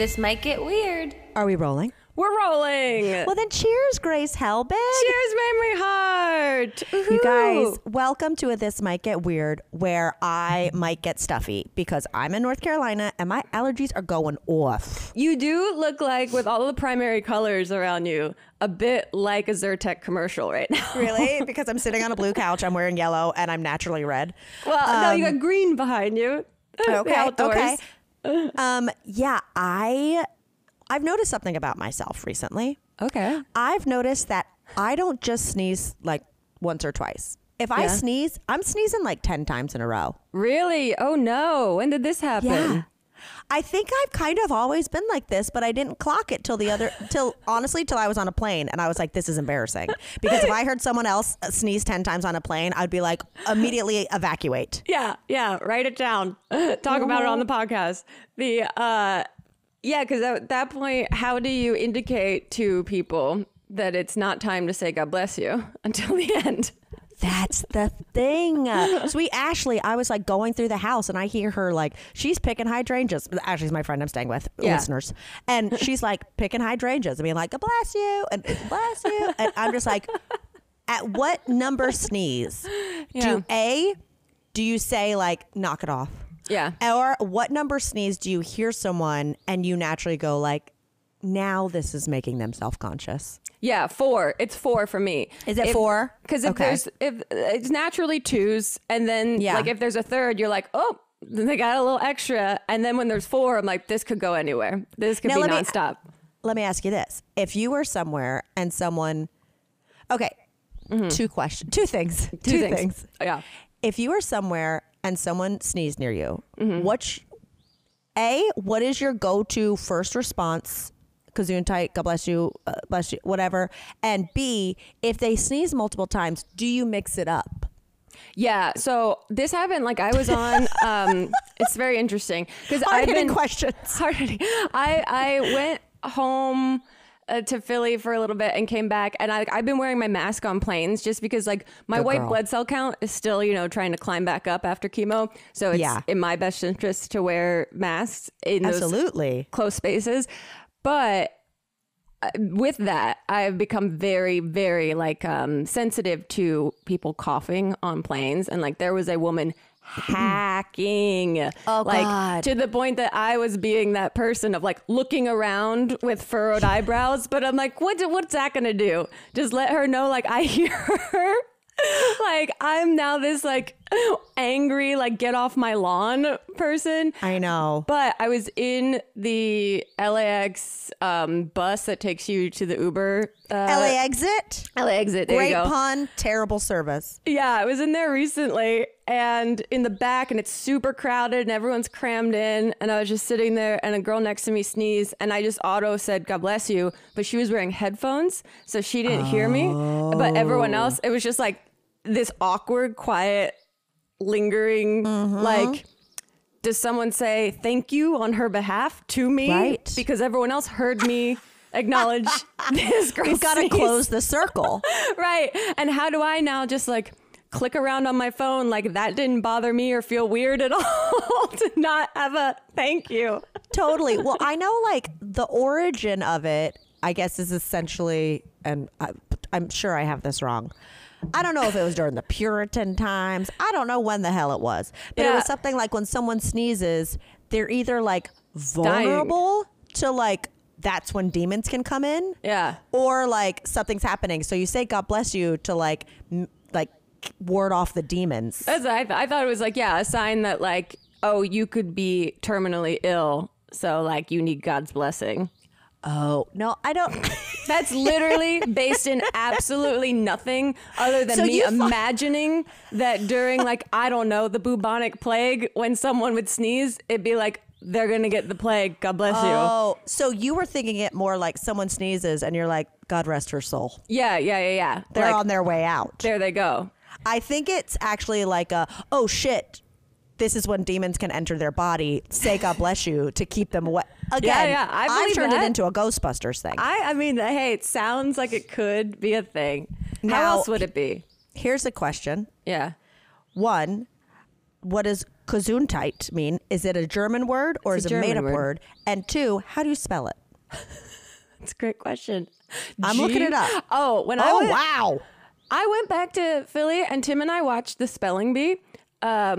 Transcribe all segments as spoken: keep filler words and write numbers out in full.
This might get weird. Are we rolling? We're rolling. Well, then cheers, Grace Helbig. Cheers, Mamrie Hart. Woo-hoo. You guys, welcome to a This Might Get Weird, where I might get stuffy because I'm in North Carolina and my allergies are going off. You do look like, with all the primary colors around you, a bit like a Zyrtec commercial right now. Really? Because I'm sitting on a blue couch, I'm wearing yellow, and I'm naturally red. Well, um, no, you got green behind you. Okay, outdoors. Okay. um, yeah, I... I've noticed something about myself recently. Okay. I've noticed that I don't just sneeze like once or twice. If yeah. I sneeze, I'm sneezing like ten times in a row. Really? Oh no. When did this happen? Yeah. I think I've kind of always been like this, but I didn't clock it till the other, till honestly, till I was on a plane and I was like, this is embarrassing. Because if I heard someone else sneeze ten times on a plane, I'd be like, immediately evacuate. Yeah. Yeah. Write it down. Talk mm-hmm. about it on the podcast. The, uh, Yeah, because at that point, how do you indicate to people that it's not time to say God bless you until the end? That's the thing. Sweet Ashley, I was like going through the house and I hear her like, she's picking hydrangeas. Ashley's my friend I'm staying with, yeah. listeners. And she's like picking hydrangeas and being like, God bless you and bless you. And I'm just like, at what number sneeze? Yeah. Do A, do you say like, knock it off? Yeah. Or what number sneeze do you hear someone and you naturally go like, now this is making them self-conscious? Yeah, four. It's four for me. Is it if, four? Because if okay. there's, if it's naturally twos and then yeah. like if there's a third, you're like, oh, then they got a little extra. And then when there's four, I'm like, this could go anywhere. This could now be let nonstop. Me, let me ask you this. If you were somewhere and someone, okay, mm-hmm. two questions, two things, two, two things. things. Oh, yeah. If you were somewhere and someone sneezed near you, mm-hmm. what, A, what is your go-to first response? Gesundheit, God bless you, uh, bless you, whatever. And B, if they sneeze multiple times, do you mix it up? Yeah, so this happened, like I was on, um, it's very interesting. Because I've been questions. I, I went home to Philly for a little bit and came back, and I, I've been wearing my mask on planes just because like my Good white girl. blood cell count is still, you know, trying to climb back up after chemo, so it's yeah. in my best interest to wear masks in Absolutely. those close spaces. But with that, I've become very, very like um, sensitive to people coughing on planes, and like there was a woman hacking oh, like God. to the point that I was being that person of like looking around with furrowed eyebrows, but I'm like, what do, what's that gonna do? Just let her know like I hear her. Like I'm now this like angry like get off my lawn person. I know. But I was in the L A X um, bus that takes you to the Uber. Uh, L A Exit. L A Exit. There Great you go. pun. Terrible service. Yeah, I was in there recently and in the back and it's super crowded and everyone's crammed in and I was just sitting there and a girl next to me sneezed and I just auto said God bless you, but she was wearing headphones so she didn't oh. hear me. But everyone else, it was just like this awkward, quiet, lingering, mm-hmm. like, does someone say thank you on her behalf to me? Right. Because everyone else heard me acknowledge this girl. We've got to close the circle. Right. And how do I now just like click around on my phone like that didn't bother me or feel weird at all to not have a thank you? Totally. Well, I know like the origin of it, I guess, is essentially, and I, I'm sure I have this wrong. I don't know if it was during the Puritan times. I don't know when the hell it was. But yeah. it was something like when someone sneezes, they're either like vulnerable Dying. to like, that's when demons can come in. Yeah. Or like something's happening. So you say God bless you to like, m- like ward off the demons. That's what I, th- I thought it was like, yeah, a sign that like, oh, you could be terminally ill. So like you need God's blessing. Oh, no, I don't. That's literally based in absolutely nothing other than so me imagining th- that during, like, I don't know, the bubonic plague, when someone would sneeze, it'd be like, they're going to get the plague. God bless oh, you. Oh, so you were thinking it more like someone sneezes and you're like, God rest her soul. Yeah, yeah, yeah, yeah. They're like, on their way out. There they go. I think it's actually like a, oh, shit. This is when demons can enter their body. Say God bless you to keep them away. Again, yeah, yeah. I I've turned that. it into a Ghostbusters thing. I, I mean, hey, it sounds like it could be a thing. Now, how else would it be? Here's a question. Yeah. One, what does gesundheit mean? Is it a German word or it's is it a made-up word. word? And two, how do you spell it? That's a great question. I'm G- looking it up. Oh, when oh, I went, wow. I went back to Philly and Tim and I watched The Spelling Bee. Um,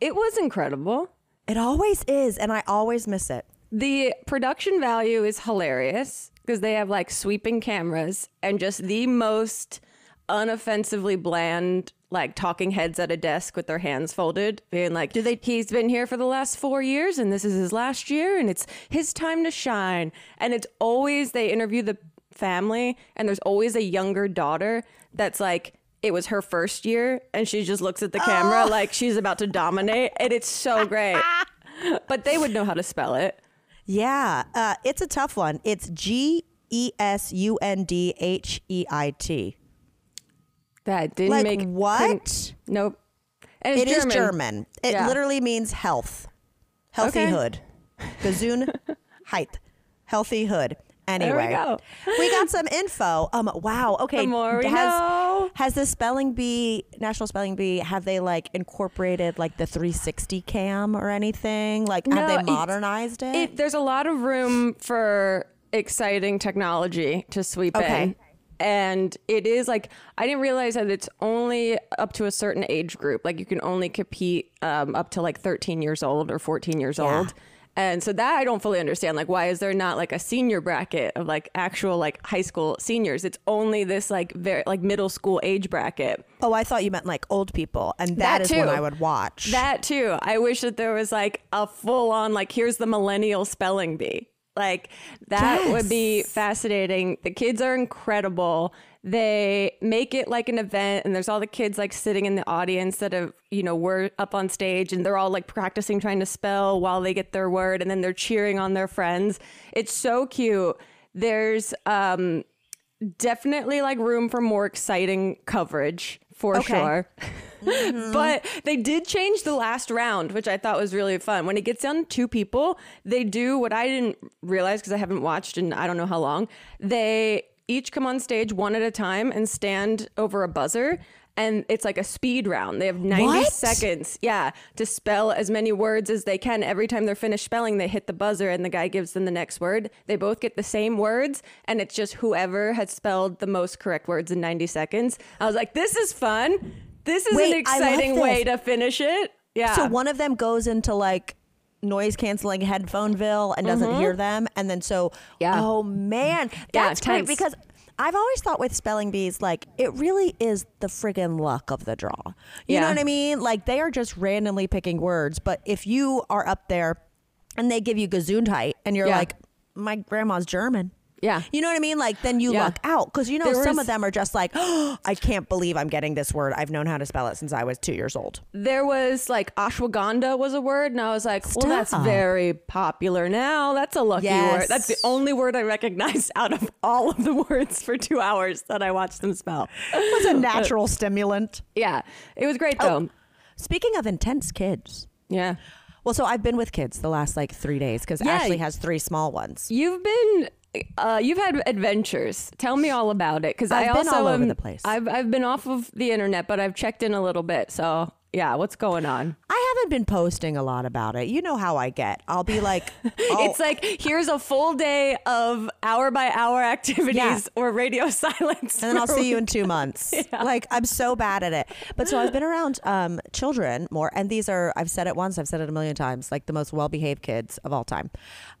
it was incredible. It always is, and I always miss it. The production value is hilarious because they have like sweeping cameras and just the most unoffensively bland, like talking heads at a desk with their hands folded, being like, "Do they? He's been here for the last four years, and this is his last year, and it's his time to shine." And it's always they interview the family, and there's always a younger daughter that's like, it was her first year, and she just looks at the camera oh. like she's about to dominate, and it's so great. But they would know how to spell it. Yeah, uh, it's a tough one. It's G E S U N D H E I T. That didn't like, make... what? Nope. And it's it German. is German. It yeah. literally means health. Healthyhood. Okay. Gesundheit. Healthyhood. Anyway, we, go. we got some info. Um, wow. Okay. The more we has, know. Has the Spelling Bee, National Spelling Bee, have they like incorporated like the three sixty cam or anything? Like, no, have they modernized it, it? There's a lot of room for exciting technology to sweep okay. in. And it is like, I didn't realize that it's only up to a certain age group. Like, you can only compete um, up to like thirteen years old or fourteen years yeah. old. And so that I don't fully understand. Like, why is there not like a senior bracket of like actual like high school seniors? It's only this like very like middle school age bracket. Oh, I thought you meant like old people. And that, that is when I would watch. That too. I wish that there was like a full on like, here's the millennial Spelling Bee. Like that yes. would be fascinating. The kids are incredible. They make it like an event, and there's all the kids like sitting in the audience that have, you know, were up on stage, and they're all like practicing trying to spell while they get their word, and then they're cheering on their friends. It's so cute. There's um, definitely like room for more exciting coverage for okay. sure. Mm-hmm. But they did change the last round, which I thought was really fun. When it gets down to two people, they do what I didn't realize because I haven't watched in I don't know how long. They each come on stage one at a time and stand over a buzzer. And it's like a speed round. They have ninety what? seconds, yeah, to spell as many words as they can. Every time they're finished spelling, they hit the buzzer and the guy gives them the next word. They both get the same words, and it's just whoever has spelled the most correct words in ninety seconds. I was like, this is fun. This is Wait, an exciting way to finish it. Yeah. So one of them goes into like noise canceling headphoneville and doesn't mm-hmm. hear them. And then so, yeah. oh man, that's yeah, great because I've always thought with spelling bees, like, it really is the friggin' luck of the draw. You yeah. know what I mean? Like, they are just randomly picking words. But if you are up there and they give you gesundheit and you're yeah. like, my grandma's German. Yeah. You know what I mean? Like, then you yeah. luck out. Because, you know, there some was, of them are just like, oh, I can't believe I'm getting this word. I've known how to spell it since I was two years old. There was, like, ashwagandha was a word. And I was like, Stop. well, that's very popular now. That's a lucky yes. word. That's the only word I recognized out of all of the words for two hours that I watched them spell. It was a natural but, stimulant. Yeah. It was great, though. Oh, speaking of intense kids. Yeah. Well, so I've been with kids the last, like, three days because yeah, Ashley has three small ones. You've been... Uh, you've had adventures. Tell me all about it, because I've I been also all over am, the place. I've I've been off of the internet, but I've checked in a little bit. So yeah, what's going on? I haven't been posting a lot about it. You know how I get. I'll be like, oh. It's like here's a full day of hour by hour activities yeah. or radio silence, and then I'll see you in two months. yeah. Like I'm so bad at it. But so I've been around um, children more, and these are I've said it once, I've said it a million times, like the most well-behaved kids of all time.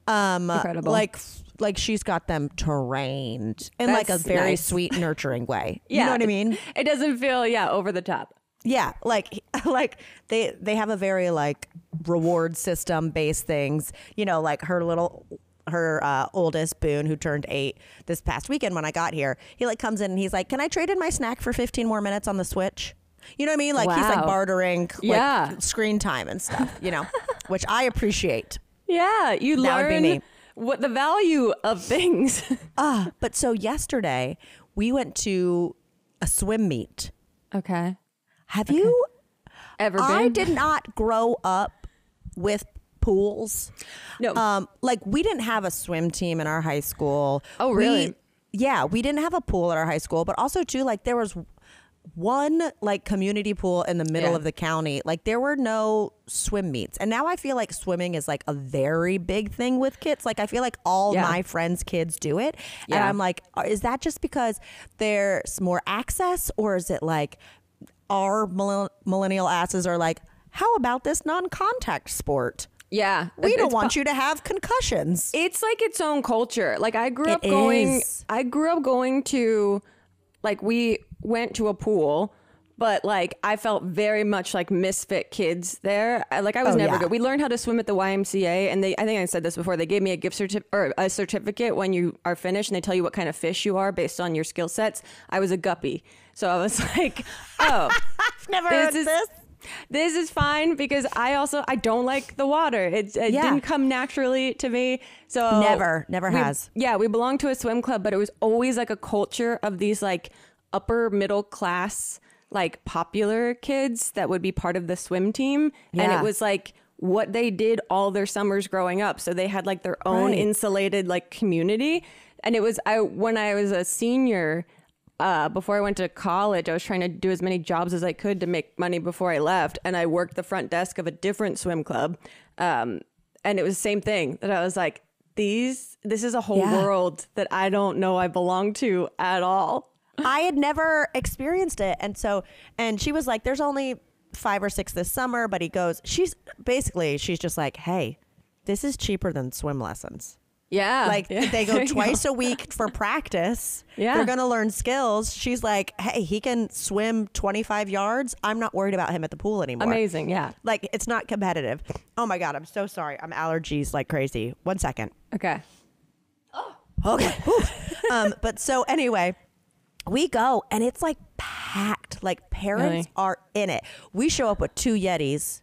Um, Incredible. Like. Like she's got them trained in That's like a very nice. sweet, nurturing way. Yeah, you know what I mean? It doesn't feel, yeah, over the top. Yeah, like like they they have a very like reward system based things. You know, like her little her uh, oldest Boone, who turned eight this past weekend when I got here, he like comes in and he's like, "Can I trade in my snack for fifteen more minutes on the Switch?" You know what I mean? Like wow. he's like bartering, like, yeah. screen time and stuff. You know, which I appreciate. Yeah, you that learn. Would be me. What the value of things. Ah, uh, but so yesterday we went to a swim meet. Okay. Have okay. you ever been? I did not grow up with pools. No. Um, like we didn't have a swim team in our high school. Oh, really? We, yeah. We didn't have a pool at our high school, but also too, like there was one like community pool in the middle yeah. of the county. Like there were no swim meets. And now I feel like swimming is like a very big thing with kids. Like I feel like all yeah. my friends' kids do it. Yeah. And I'm like, is that just because there's more access, or is it like our millenn- millennial asses are like, how about this non-contact sport? Yeah. We don't want po- you to have concussions. It's like its own culture. Like I grew up it going, is. I grew up going to like, we went to a pool, but like I felt very much like misfit kids there. Like I was oh, never yeah. good. We learned how to swim at the Y M C A, and they, I think I said this before, they gave me a gift certificate or a certificate when you are finished, and they tell you what kind of fish you are based on your skill sets. I was a guppy. So I was like, oh, I've never heard is- this. This is fine, because I also I don't like the water. It, it yeah. didn't come naturally to me. So never, never we, has. Yeah, we belonged to a swim club, but it was always like a culture of these like upper middle class, like popular kids that would be part of the swim team. Yeah. And it was like what they did all their summers growing up. So they had like their own right. insulated like community. And it was I when I was a senior. Uh, before I went to college, I was trying to do as many jobs as I could to make money before I left. And I worked the front desk of a different swim club. Um, and it was the same thing that I was like, these, this is a whole yeah. world that I don't know I belong to at all. I had never experienced it. And so, and she was like, there's only five or six this summer, but he goes, she's basically, she's just like, hey, this is cheaper than swim lessons. Yeah. Like yeah. they go twice a week for practice. Yeah. They're going to learn skills. She's like, hey, he can swim twenty-five yards. I'm not worried about him at the pool anymore. Amazing. Yeah. Like it's not competitive. Oh my God. I'm so sorry. I'm allergies like crazy. One second. Okay. Oh. Okay. um, but so anyway, we go and it's like packed. Like parents really? Are in it. We show up with two Yetis.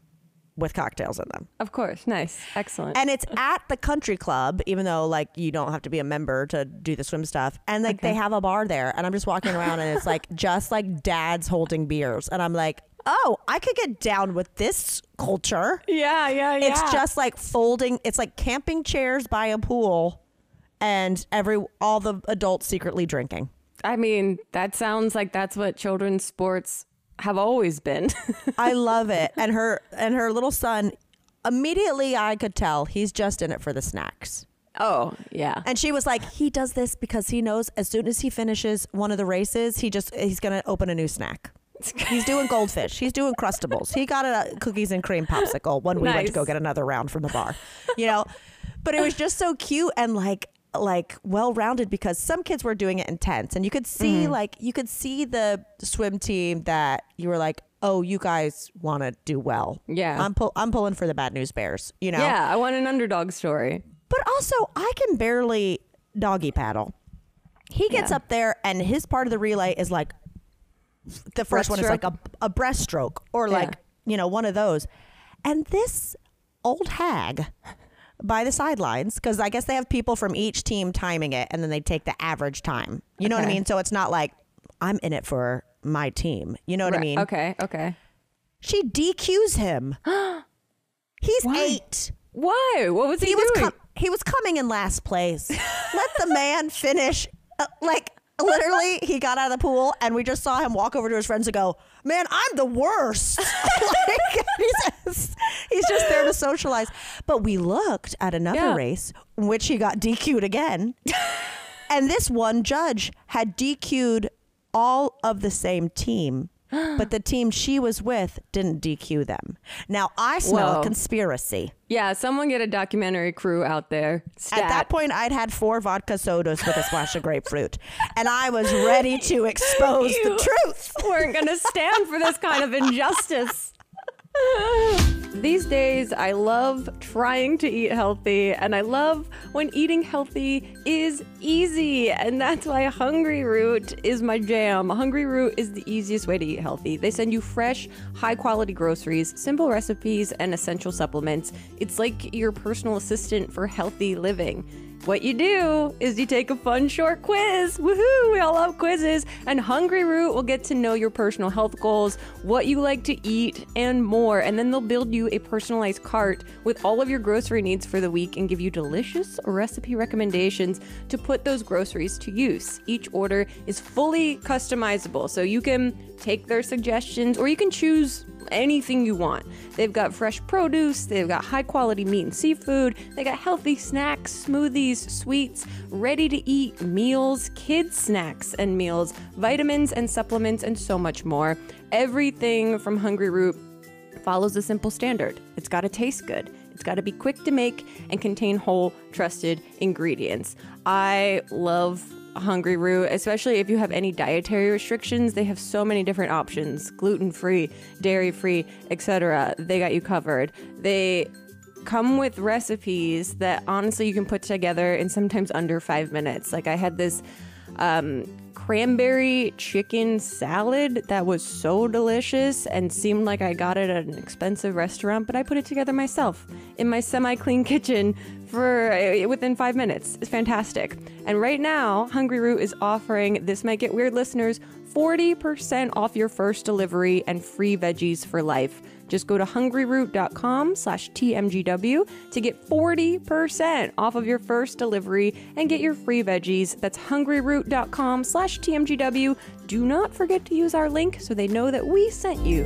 With cocktails in them. Of course. Nice. Excellent. And it's at the country club, even though like you don't have to be a member to do the swim stuff. And like okay. they have a bar there. And I'm just walking around and it's like just like dads holding beers. And I'm like, oh, I could get down with this culture. Yeah, yeah, yeah. It's just like folding. It's like camping chairs by a pool and every all the adults secretly drinking. I mean, that sounds like that's what children's sports have always been. I love it. And her and her little son, immediately I could tell he's just in it for the snacks. Oh, yeah. And she was like, he does this because he knows as soon as he finishes one of the races, he just he's going to open a new snack. He's doing goldfish. He's doing crustables. He got a cookies and cream popsicle when we nice. Went to go get another round from the bar. You know, but it was just so cute and like like well-rounded, because some kids were doing it in tents and you could see mm-hmm. like you could see the swim team that you were like, oh, you guys want to do well. Yeah. I'm, pull- I'm pulling for the Bad News Bears, you know? Yeah, I want an underdog story. But also I can barely doggy paddle. He gets yeah. up there and his part of the relay is like the first one is like a, a breaststroke or like, yeah. you know, one of those. And this old hag by the sidelines, because I guess they have people from each team timing it and then they take the average time. You okay. know what I mean? So it's not like I'm in it for my team. You know what right. I mean? Okay, okay. She D Qs him. He's Why? eight. Why? What was he, he doing? Was com- he was coming in last place. Let the man finish. Uh, like, literally, he got out of the pool and we just saw him walk over to his friends and go, man, I'm the worst. Like, he's, he's just there to socialize. But we looked at another yeah. race in which he got D Q'd again. And this one judge had D Q'd all of the same team, but the team she was with didn't D Q them. Now, I smell Whoa. a conspiracy. Yeah, someone get a documentary crew out there. Stat. At that point, I'd had four vodka sodas with a splash of grapefruit, and I was ready to expose you the truth. Weren't going to stand for this kind of injustice. These days, I love trying to eat healthy, and I love when eating healthy is easy, and that's why Hungryroot is my jam. Hungryroot is the easiest way to eat healthy. They send you fresh, high-quality groceries, simple recipes, and essential supplements. It's like your personal assistant for healthy living. what you do is you take a fun short quiz. Woohoo! We all love quizzes. And Hungryroot will get to know your personal health goals, what you like to eat, and more. And then they'll build you a personalized cart with all of your grocery needs for the week and give you delicious recipe recommendations to put those groceries to use. Each order is fully customizable, so you can take their suggestions or you can choose anything you want. They've got fresh produce, they've got high quality meat and seafood, they got healthy snacks, smoothies, sweets, ready to eat meals, kids snacks and meals, vitamins and supplements, and so much more. Everything from Hungryroot follows a simple standard. It's got to taste good. It's got to be quick to make and contain whole, trusted ingredients. I love Hungryroot, especially if you have any dietary restrictions. They have so many different options: gluten-free, dairy-free, et cetera. They got you covered. They come with recipes that honestly you can put together in sometimes under five minutes. Like I had this um, cranberry chicken salad that was so delicious and seemed like I got it at an expensive restaurant, but I put it together myself in my semi-clean kitchen for uh, within five minutes. It's fantastic. And right now, Hungryroot is offering This Might Get Weird listeners forty percent off your first delivery and free veggies for life. Just go to hungryroot dot com slash T M G W to get forty percent off of your first delivery and get your free veggies. That's hungryroot dot com slash T M G W. Do not forget to use our link so they know that we sent you.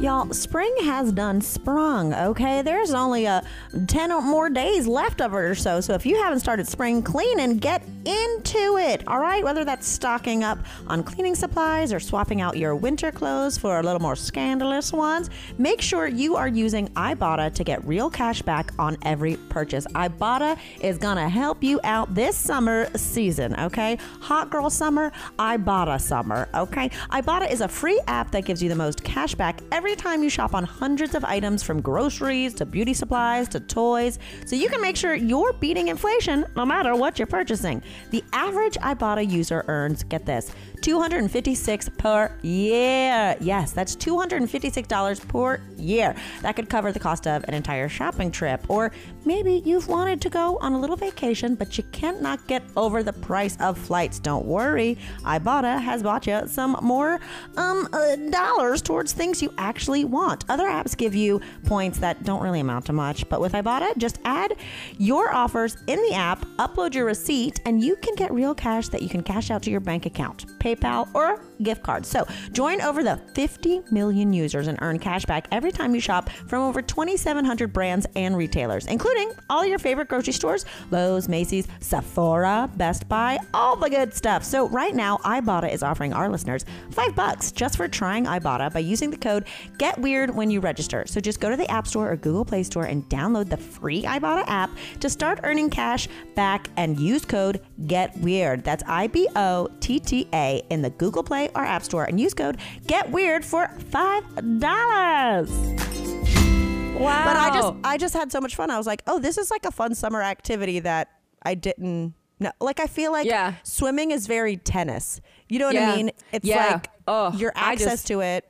Y'all, spring has done sprung, okay? There's only uh, ten or more days left of it or so. So if you haven't started spring cleaning, get into it, all right? Whether that's stocking up on cleaning supplies or swapping out your winter clothes for a little more scandalous ones, make sure you are using Ibotta to get real cash back on every purchase. Ibotta is gonna help you out this summer season, okay? Hot girl summer, Ibotta summer, okay? Ibotta is a free app that gives you the most cash back every Every time you shop on hundreds of items, from groceries to beauty supplies to toys, so you can make sure you're beating inflation no matter what you're purchasing. The average Ibotta user earns, get this, two hundred fifty-six dollars per year. Yes, that's two hundred fifty-six dollars per year. That could cover the cost of an entire shopping trip, or maybe you've wanted to go on a little vacation, but you cannot get over the price of flights. Don't worry, Ibotta has bought you some more um, uh, dollars towards things you actually want. Other apps give you points that don't really amount to much, but with Ibotta, just add your offers in the app, upload your receipt, and you can get real cash that you can cash out to your bank account, PayPal, or gift cards. So join over the fifty million users and earn cash back every time you shop from over twenty-seven hundred brands and retailers, including all your favorite grocery stores: Lowe's, Macy's, Sephora, Best Buy, all the good stuff. So right now, Ibotta is offering our listeners five bucks just for trying Ibotta by using the code Get Weird when you register. So just go to the App Store or Google Play Store and download the free Ibotta app to start earning cash back and use code Get Weird. That's I B O T T A in the Google Play or App Store, and use code Get Weird for five dollars. Wow. But I just I just had so much fun. I was like, oh, this is like a fun summer activity that I didn't know. Like, I feel like yeah. swimming is very tennis. You know what yeah. I mean? It's yeah. like oh, your access just, to it.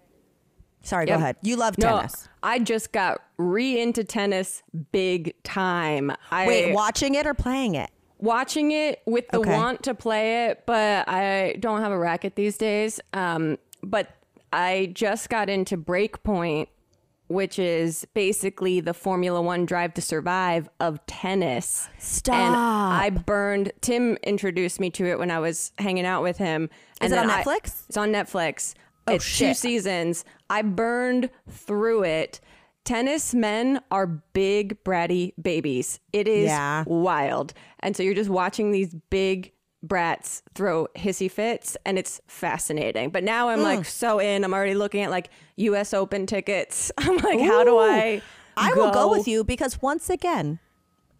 Sorry, yep. go ahead. You love tennis. No, I just got re into tennis big time. I, Wait, watching it or playing it? Watching it with the okay. want to play it, but I don't have a racket these days. Um, but I just got into Breakpoint, which is basically the Formula One Drive to Survive of tennis. Stop. And I burned, Tim introduced me to it when I was hanging out with him. Is and it on Netflix? I, it's on Netflix. Oh, it's shit. Two seasons. I burned through it. Tennis men are big, bratty babies. It is yeah. wild. And so you're just watching these big brats throw hissy fits, and it's fascinating. But now I'm mm. like so in. I'm already looking at like U S Open tickets. I'm like, Ooh. how do I I go? will go with you, because once again,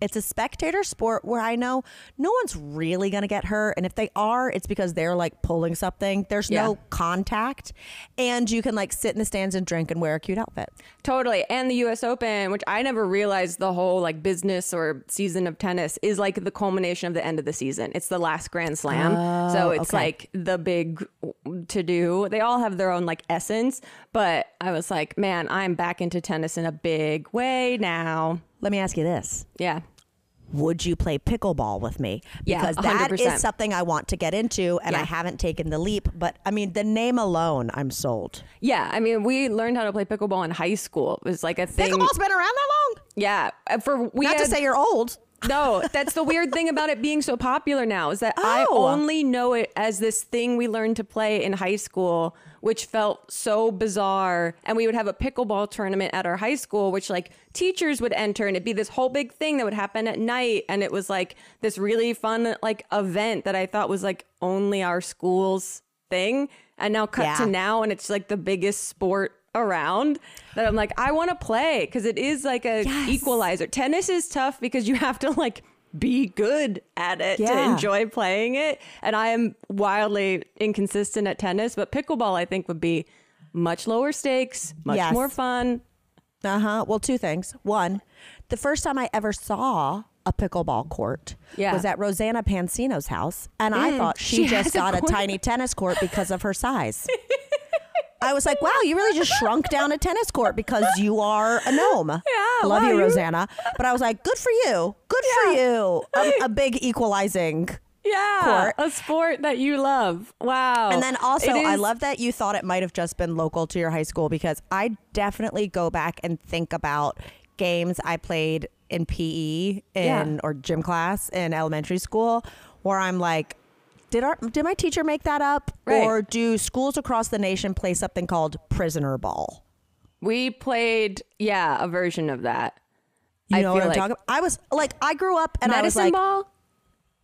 it's a spectator sport where I know no one's really going to get hurt. And if they are, it's because they're like pulling something. There's yeah. no contact. And you can like sit in the stands and drink and wear a cute outfit. Totally. And the U S Open, which I never realized the whole like business or season of tennis is like the culmination of the end of the season. It's the last Grand Slam. Oh, so it's okay. like the big to do. They all have their own like essence. But I was like, man, I'm back into tennis in a big way now. Let me ask you this. Yeah. would you play pickleball with me? Because yeah, that is something I want to get into, and yeah. I haven't taken the leap. But I mean, the name alone, I'm sold. Yeah, I mean, we learned how to play pickleball in high school. It was like a thing. Pickleball's been around that long? Yeah. For we Not had, to say you're old. No, that's the weird thing about it being so popular now is that oh. I only know it as this thing we learned to play in high school, which felt so bizarre. And we would have a pickleball tournament at our high school, which like teachers would enter, and it'd be this whole big thing that would happen at night. And it was like this really fun like event that I thought was like only our school's thing. And now cut yeah. to now, and it's like the biggest sport around that I'm like, I want to play, because it is like a yes. equalizer. Tennis is tough because you have to like be good at it yeah. to enjoy playing it. And I am wildly inconsistent at tennis, but pickleball I think would be much lower stakes, much yes. more fun. Uh-huh. Well, two things. One, the first time I ever saw a pickleball court yeah. was at Rosanna Pansino's house. And mm. I thought she, she just got a, a tiny tennis court because of her size. I was like, wow, you really just shrunk down a tennis court because you are a gnome. Yeah, Love wow, you, Rosanna. But I was like, good for you. Good yeah. for you. A, a big equalizing yeah, court. A sport that you love. Wow. And then also, is- I love that you thought it might have just been local to your high school, because I definitely go back and think about games I played in P E in yeah. or gym class in elementary school where I'm like, Did our did my teacher make that up? Right. Or do schools across the nation play something called prisoner ball? We played, yeah, a version of that. You I know feel what I'm like talking about? I was like, I grew up and I was like, ball?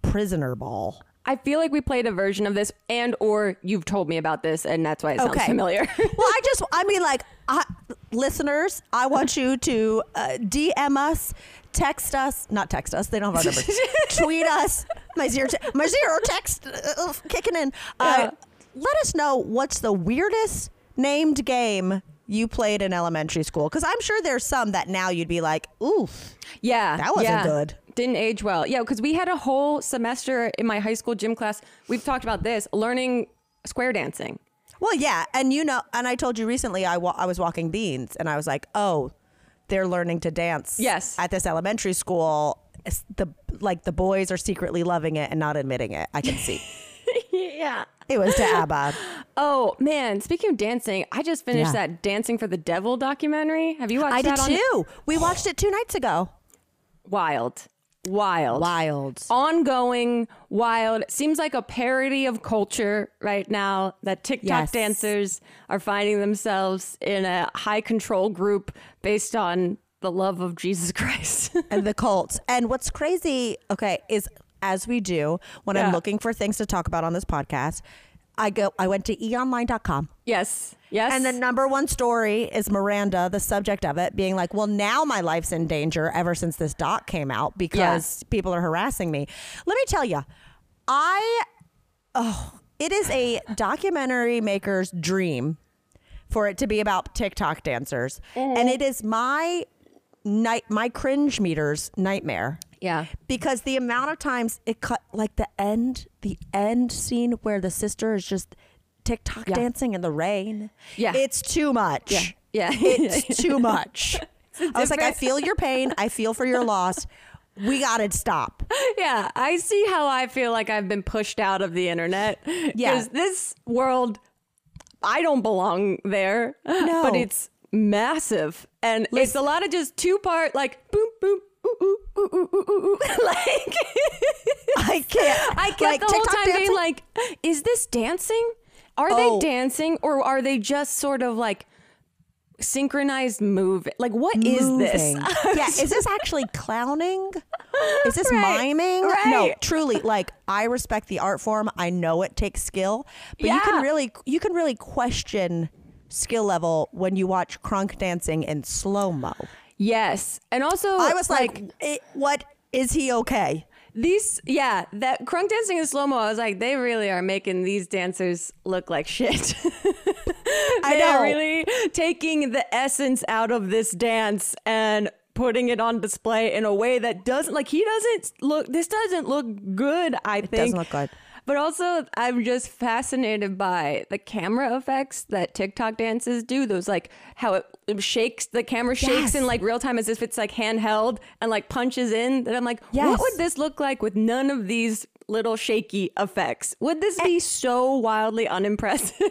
Prisoner ball. I feel like we played a version of this, and or you've told me about this, and that's why it sounds okay. familiar. Well, I just, I mean, like, I, listeners, I want you to uh, D M us, text us, not text us, they don't have our numbers, tweet us, my zero, te- my zero text uh, kicking in. Uh, yeah. Let us know what's the weirdest named game you played in elementary school, because I'm sure there's some that now you'd be like, oof, yeah, that wasn't yeah. good. Didn't age well. Yeah, because we had a whole semester in my high school gym class. We've talked about this, learning square dancing. Well, yeah. And, you know, and I told you recently I, wa- I was walking beans, and I was like, oh, they're learning to dance. Yes. At this elementary school. The like the boys are secretly loving it and not admitting it. I can see. Yeah. It was to ABBA. Oh, man. Speaking of dancing, I just finished yeah. that Dancing for the Devil documentary. Have you watched I that? I did on- too. We watched it two nights ago. Wild. Wild. Wild. Ongoing, wild. Seems like a parody of culture right now that TikTok yes. dancers are finding themselves in a high control group based on the love of Jesus Christ. And the cults. And what's crazy, okay, is as we do, when yeah. I'm looking for things to talk about on this podcast, I go. I went to e online dot com. Yes. Yes. And the number one story is Miranda, the subject of it, being like, well, now my life's in danger ever since this doc came out because yeah. people are harassing me. Let me tell you, I, oh, it is a documentary maker's dream for it to be about TikTok dancers. Mm-hmm. And it is my night, my cringe meter's nightmare. Yeah. Because the amount of times it cut, like the end, the end scene where the sister is just TikTok yeah. dancing in the rain. Yeah. It's too much. Yeah. yeah. It's too much. It's I was different. Like, I feel your pain. I feel for your loss. We got to stop. Yeah. I see how I feel like I've been pushed out of the internet. Yeah. 'Cause this world, I don't belong there. No. But it's massive. And Listen. It's a lot of just two part, like, boom, boom. Ooh, ooh, ooh, ooh, ooh, ooh. Like I can't. I kept like, the whole TikTok time dancing? Being like, "Is this dancing? Are oh. they dancing, or are they just sort of like synchronized move? Like, what Moving. Is this? Yeah, is this actually clowning? Is this right. miming? Right. No, truly. Like, I respect the art form. I know it takes skill, but yeah. you can really, you can really question skill level when you watch crunk dancing in slow mo." Yes. And also I was like, like it, what is he okay? These yeah, that crunk dancing in slow-mo, I was like, they really are making these dancers look like shit. I know. They're really taking the essence out of this dance and putting it on display in a way that doesn't like he doesn't look this doesn't look good, I it think. It doesn't look good. But also, I'm just fascinated by the camera effects that TikTok dances do. Those, like, how it shakes, the camera shakes yes. in, like, real time as if it's, like, handheld and, like, punches in. That I'm like, yes. what would this look like with none of these little shaky effects? Would this and, be so wildly unimpressive?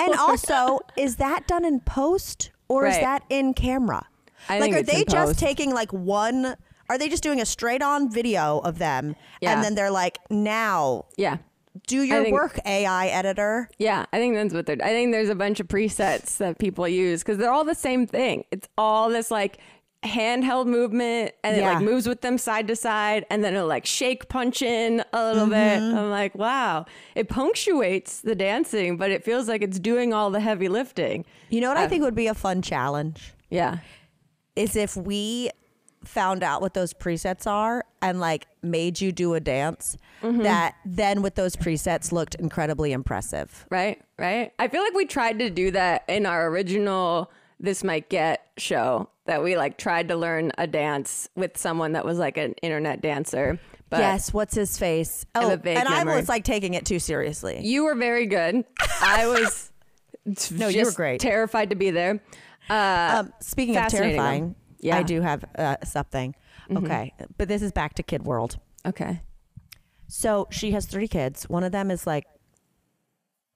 And also, is that done in post or right. is that in camera? I like, think are it's they in just post. Taking, like, one... Are they just doing a straight on video of them yeah. and then they're like, now yeah. do your think, work, A I editor? Yeah, I think that's what they're I think there's a bunch of presets that people use because they're all the same thing. It's all this like handheld movement and yeah. it like moves with them side to side and then it'll like shake punch in a little mm-hmm. bit. I'm like, wow, it punctuates the dancing, but it feels like it's doing all the heavy lifting. You know what um, I think would be a fun challenge? Yeah. Is if we... found out what those presets are and like made you do a dance mm-hmm. that then with those presets looked incredibly impressive. Right, right. I feel like we tried to do that in our original This Might Get show that we like tried to learn a dance with someone that was like an internet dancer. But yes, what's his face? Oh, and memory. I was like taking it too seriously. You were very good. I was no, you were great. Terrified to be there. Uh, um, speaking of terrifying. Them. Yeah. I do have uh, something. Mm-hmm. Okay. But this is back to Kid World. Okay. So she has three kids. One of them is like,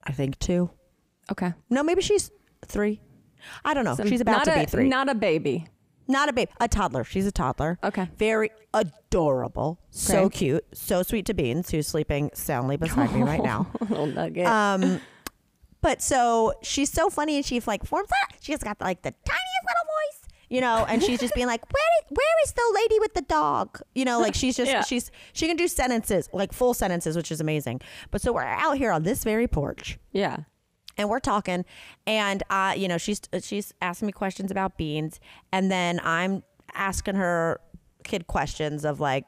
I think two. Okay. No, maybe she's three. I don't know. Some, she's about to a, be three. Not a baby. Not a baby. A toddler. She's a toddler. Okay. Very adorable. Okay. So cute. So sweet to Beans, who's sleeping soundly beside me right now. Little nugget. Um, but so she's so funny and she's like, forms up. She's got like the tiniest little voice. You know, and she's just being like, where, is, where is the lady with the dog? You know, like she's just, yeah. she's, she can do sentences, like full sentences, which is amazing. But so we're out here on this very porch. Yeah. And we're talking and, uh, you know, she's, she's asking me questions about Beans. And then I'm asking her kid questions of like,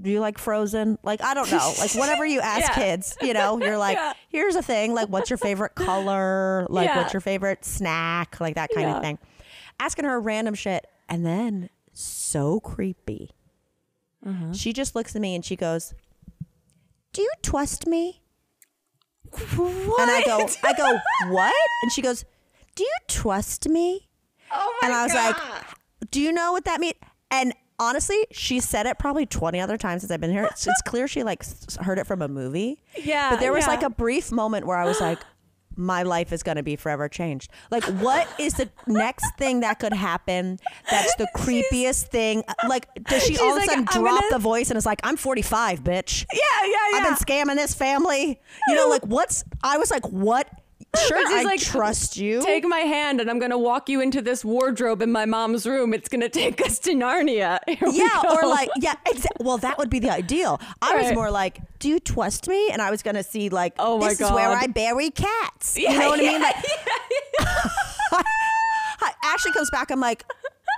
do you like Frozen? Like, I don't know. Like, whatever you ask yeah. kids, you know, you're like, yeah. here's a thing. Like, what's your favorite color? Like, yeah. what's your favorite snack? Like that kind yeah. of thing. Asking her random shit. And then, so creepy. Uh-huh. She just looks at me and she goes, do you trust me? What? And I go, I go, what? And she goes, do you trust me? Oh my God. And I was God. like, do you know what that means? And honestly, she said it probably twenty other times since I've been here. It's, it's clear she like heard it from a movie. Yeah. But there was yeah. like a brief moment where I was like, my life is going to be forever changed. Like, what is the next thing that could happen? That's the creepiest she's, thing. Like, does she all of a sudden drop gonna... the voice and it's like, I'm forty-five, bitch. Yeah, yeah, yeah. I've been scamming this family. You know, like, what's... I was like, what... Sure, I like, trust you. Take my hand and I'm going to walk you into this wardrobe in my mom's room. It's going to take us to Narnia. Yeah, or like, yeah, exa- well, that would be the ideal. I right. was more like, do you trust me? And I was going to see like, oh my this God. Is where I bury cats. Yeah, you know what yeah, I mean? Like, yeah, yeah. Ashley comes back, I'm like,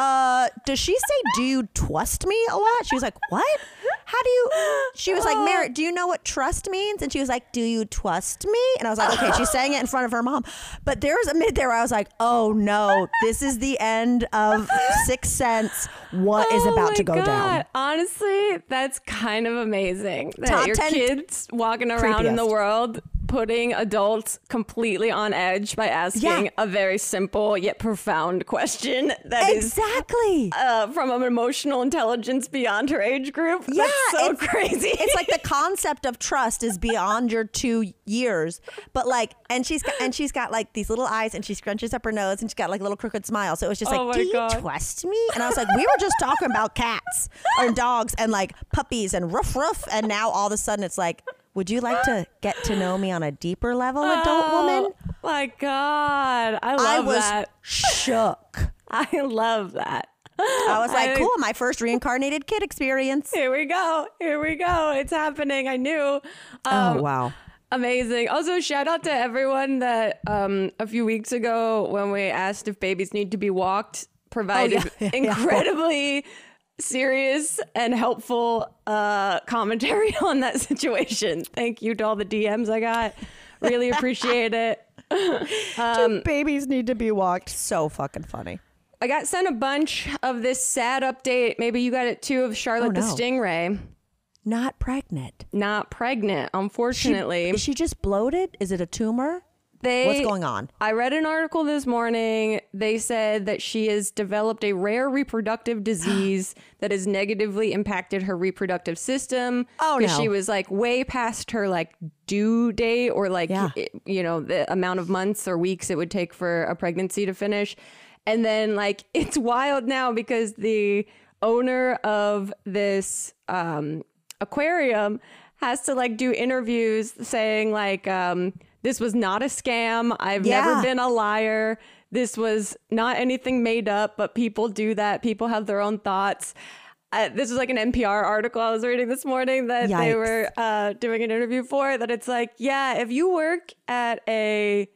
uh, does she say, do you trust me a lot? She was like, what? How do you, she was like, Merritt, do you know what trust means? And she was like, do you trust me? And I was like, okay, she's saying it in front of her mom. But there was a minute there where I was like, oh no, this is the end of Sixth Sense. What oh is about to go God. down? Honestly, that's kind of amazing. That Top your ten kids walking around creepiest. in the world, putting adults completely on edge by asking yeah. a very simple yet profound question. That exactly. is uh, from an emotional intelligence beyond her age group. Yeah. That's so it's, crazy. It's like the concept of trust is beyond your two years, but like, and she's got, and she's got like these little eyes, and she scrunches up her nose, and she's got like a little crooked smile. So it was just oh like, do God. you trust me? And I was like, we were just talking about cats and dogs and like puppies and ruff ruff, and now all of a sudden it's like, would you like to get to know me on a deeper level, adult oh, woman? My God, I love I was that. Shook. I love that. I was like, I, cool, my first reincarnated kid experience. Here we go. Here we go. It's happening. I knew. Um, oh, wow. Amazing. Also, shout out to everyone that um, a few weeks ago when we asked if babies need to be walked, provided oh, yeah. incredibly... serious and helpful uh, commentary on that situation. Thank you to all the D Ms I got. Really appreciate it. Um, Do babies need to be walked? So fucking funny. I got sent a bunch of this sad update. Maybe you got it too, of Charlotte oh, no. the Stingray. not pregnant. Not pregnant, unfortunately. She, is she just bloated? Is it a tumor? They, What's going on? I read an article this morning. They said that she has developed a rare reproductive disease that has negatively impacted her reproductive system. Oh, no. She was like way past her like due date or like, yeah. you know, the amount of months or weeks it would take for a pregnancy to finish. And then like it's wild now because the owner of this um, aquarium has to like do interviews saying like... Um, This was not a scam. I've yeah. never been a liar. This was not anything made up, but people do that. People have their own thoughts. Uh, this was like an N P R article I was reading this morning that Yikes. they were uh, doing an interview for that. It's like, yeah, if you work at a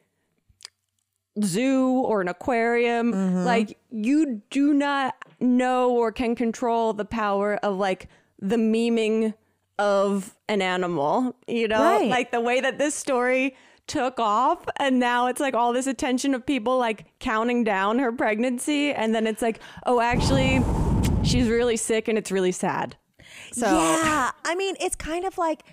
zoo or an aquarium, mm-hmm. like you do not know or can control the power of like the memeing of an animal, you know, right. like the way that this story took off, and now it's like all this attention of people like counting down her pregnancy, and then it's like, oh, actually she's really sick and it's really sad. So yeah, I mean, it's kind of like,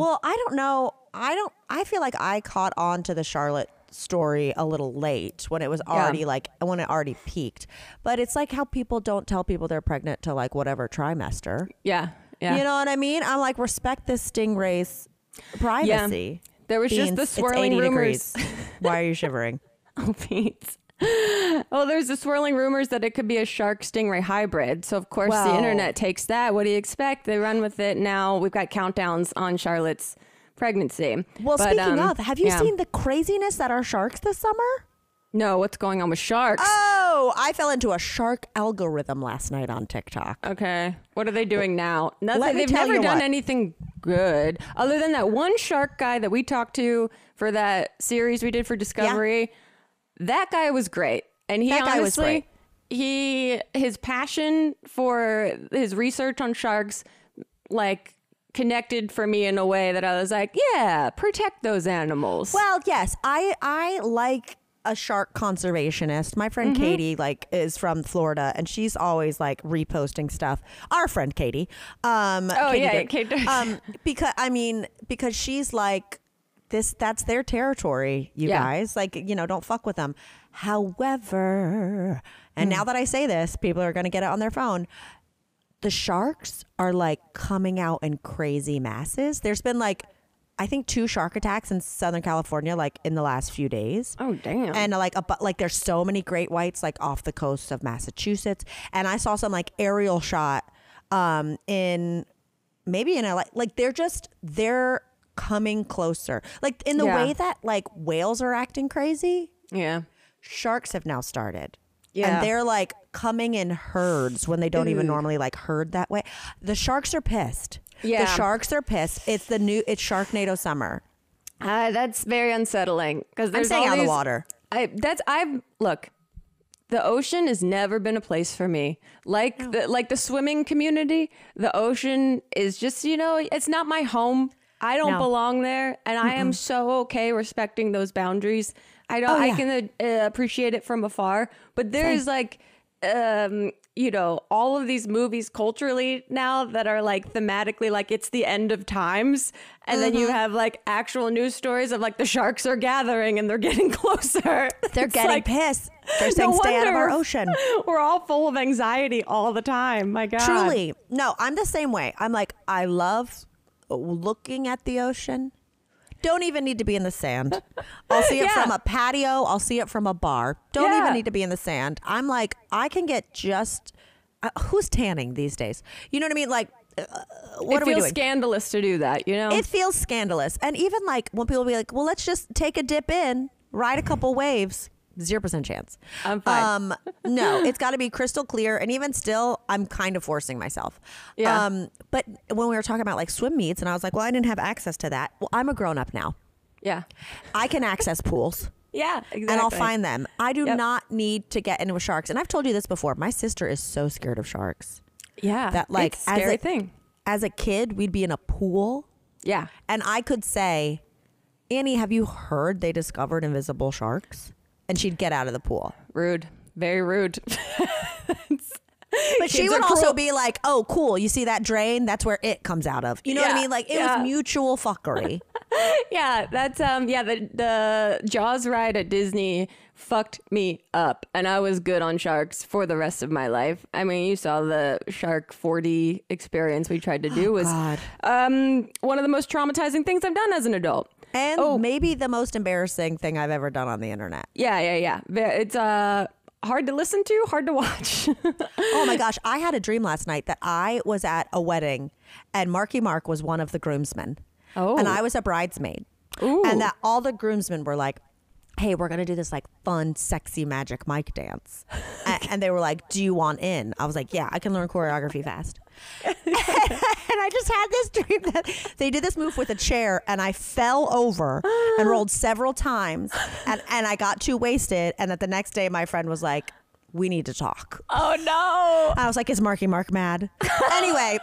well, I don't know, I don't I feel like I caught on to the Charlotte story a little late when it was already yeah. like when it already peaked, but it's like how people don't tell people they're pregnant till like whatever trimester. Yeah, yeah. You know what I mean? I'm like, respect this stingray's privacy. Yeah. There was Beans, just the swirling rumors. Why are you shivering? Oh, Pete. Oh, there's the swirling rumors that it could be a shark stingray hybrid. So, of course, well, the internet takes that. What do you expect? They run with it. Now we've got countdowns on Charlotte's pregnancy. Well, but, speaking um, of, have you yeah. seen the craziness that are sharks this summer? No, what's going on with sharks? Oh, I fell into a shark algorithm last night on TikTok. Okay. What are they doing now? Nothing. They've never done what. anything good other than that one shark guy that we talked to for that series we did for Discovery. Yeah. That guy was great. And he that honestly, guy was great. he his passion for his research on sharks, like, connected for me in a way that I was like, yeah, protect those animals. Well, yes, I, I like... a shark conservationist. My friend mm-hmm. Katie like is from Florida, and she's always like reposting stuff. Our friend Katie. Um, oh Katie yeah, Katie. Um, because I mean, because she's like this. That's their territory, you yeah. guys. Like, you know, don't fuck with them. However, and mm. now that I say this, people are going to get it on their phone. The sharks are like coming out in crazy masses. There's been like, I think two shark attacks in Southern California, like in the last few days. Oh, damn. And like, a, like there's so many great whites like off the coast of Massachusetts. And I saw some like aerial shot um, in maybe in L A. Like they're just, they're coming closer. Like in the yeah. way that like whales are acting crazy. Yeah. Sharks have now started. Yeah. And they're like coming in herds when they don't Ooh. even normally like herd that way. The sharks are pissed. Yeah. The sharks are pissed. It's the new, it's Sharknado summer. Uh, that's very unsettling. Because I'm staying out of the water. I, that's, I've, look, the ocean has never been a place for me. Like, no. the, like the swimming community, the ocean is just, you know, it's not my home. I don't no. belong there. And mm-mm. I am so okay respecting those boundaries. I don't, oh, yeah. I can uh, appreciate it from afar. But there is like, um, you know, all of these movies culturally now that are like thematically like it's the end of times. And mm-hmm. then you have like actual news stories of like the sharks are gathering and they're getting closer. They're it's getting like, pissed. They're saying no stay out of our ocean. We're all full of anxiety all the time. My God. Truly. No, I'm the same way. I'm like, I love looking at the ocean. Don't even need to be in the sand. I'll see it yeah. from a patio. I'll see it from a bar. Don't yeah. even need to be in the sand. I'm like, I can get just, uh, who's tanning these days? You know what I mean? Like, uh, what it are we doing? It feels scandalous to do that, you know? It feels scandalous. And even like when people be like, well, let's just take a dip in, ride a couple waves. Zero percent chance. I'm fine. Um, no, it's got to be crystal clear. And even still, I'm kind of forcing myself. Yeah. Um, but when we were talking about like swim meets and I was like, well, I didn't have access to that. Well, I'm a grown up now. Yeah. I can access pools. Yeah, exactly. And I'll find them. I do yep. not need to get into with sharks. And I've told you this before. My sister is so scared of sharks. Yeah. That like it's a scary as a, thing. As a kid, we'd be in a pool. Yeah. And I could say, Annie, have you heard they discovered invisible sharks? And she'd get out of the pool. Rude. Very rude. But she she would also cruel. be like, oh, cool. You see that drain? That's where it comes out of. You know yeah, what I mean? Like it yeah. was mutual fuckery. yeah. That's um. Yeah. The, the Jaws ride at Disney fucked me up, and I was good on sharks for the rest of my life. I mean, you saw the Shark forty experience we tried to do oh, was God. um one of the most traumatizing things I've done as an adult. And oh. maybe the most embarrassing thing I've ever done on the internet. Yeah, yeah, yeah. It's uh, hard to listen to, hard to watch. Oh my gosh, I had a dream last night that I was at a wedding and Marky Mark was one of the groomsmen. Oh. And I was a bridesmaid. Ooh. And that all the groomsmen were like, hey, we're going to do this like fun, sexy magic mic dance. and, and they were like, do you want in? I was like, yeah, I can learn choreography fast. And I just had this dream that they did this move with a chair and I fell over and rolled several times and, and I got too wasted. And that the next day my friend was like, we need to talk. Oh, no. I was like, is Marky Mark mad? Anyway,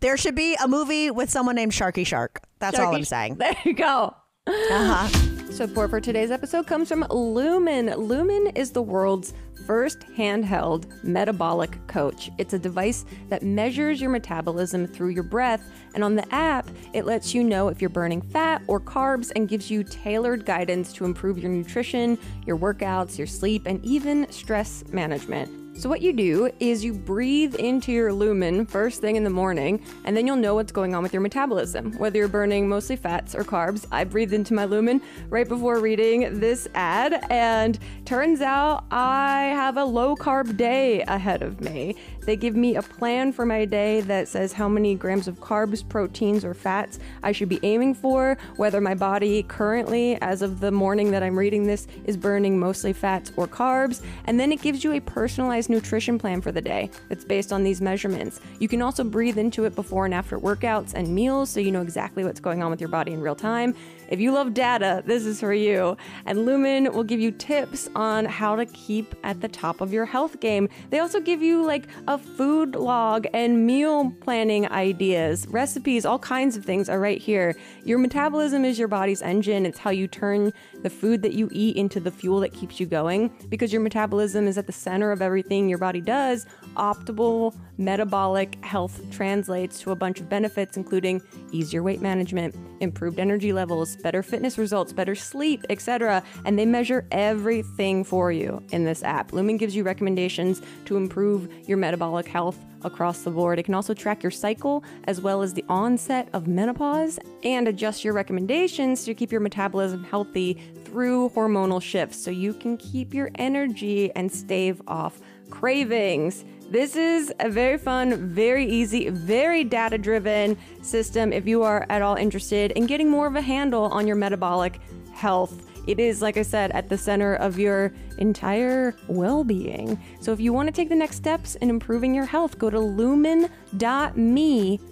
there should be a movie with someone named Sharky Shark. That's Sharky, all I'm saying. There you go. Uh-huh. Support for today's episode comes from Lumen. Lumen is the world's first handheld metabolic coach. It's a device that measures your metabolism through your breath, and on the app, it lets you know if you're burning fat or carbs and gives you tailored guidance to improve your nutrition, your workouts, your sleep, and even stress management. So what you do is you breathe into your Lumen first thing in the morning, and then you'll know what's going on with your metabolism. Whether you're burning mostly fats or carbs, I breathed into my Lumen right before reading this ad, and turns out I have a low-carb day ahead of me. They give me a plan for my day that says how many grams of carbs, proteins, or fats I should be aiming for, whether my body currently, as of the morning that I'm reading this, is burning mostly fats or carbs, and then it gives you a personalized nutrition plan for the day that's based on these measurements. You can also breathe into it before and after workouts and meals so you know exactly what's going on with your body in real time. If you love data, this is for you. And Lumen will give you tips on how to keep at the top of your health game. They also give you like a food log and meal planning ideas, recipes, all kinds of things are right here. Your metabolism is your body's engine. It's how you turn the food that you eat into the fuel that keeps you going, because your metabolism is at the center of everything your body does. Optimal metabolic health translates to a bunch of benefits, including easier weight management, improved energy levels, better fitness results, better sleep, et cetera. And they measure everything for you in this app. Lumen gives you recommendations to improve your metabolic health across the board. It can also track your cycle as well as the onset of menopause and adjust your recommendations to keep your metabolism healthy through hormonal shifts so you can keep your energy and stave off cravings. This is a very fun, very easy, very data-driven system if you are at all interested in getting more of a handle on your metabolic health. It is, like I said, at the center of your entire well-being. So if you want to take the next steps in improving your health, go to lumen.me